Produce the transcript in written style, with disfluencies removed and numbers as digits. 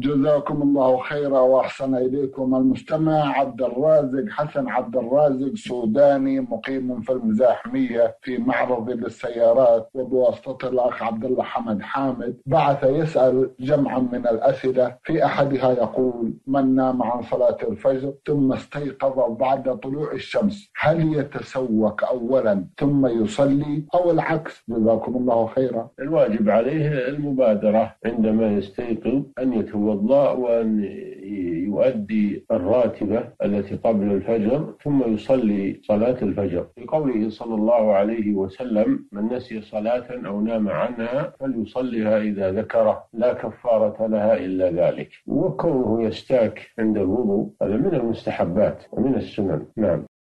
جزاكم الله خيرا واحسن اليكم. المستمع عبد الرازق حسن عبد الرازق سوداني مقيم في المزاحمية في معرض للسيارات، وبواسطة الاخ عبد الله حمد حامد بعث يسأل جمعا من الاسئلة، في احدها يقول: من نام عن صلاة الفجر ثم استيقظ بعد طلوع الشمس هل يتسوق اولا ثم يصلي او العكس؟ جزاكم الله خيرا. الواجب عليه المبادرة عندما يستيقظ ان يتوضأ وأن يؤدي الراتبة التي قبل الفجر ثم يصلي صلاة الفجر، لقوله صلى الله عليه وسلم: من نسي صلاة أو نام عنها فليصليها إذا ذكره لا كفارة لها إلا ذلك. وكونه يستاك عند الوضوء هذا من المستحبات ومن السنن. نعم.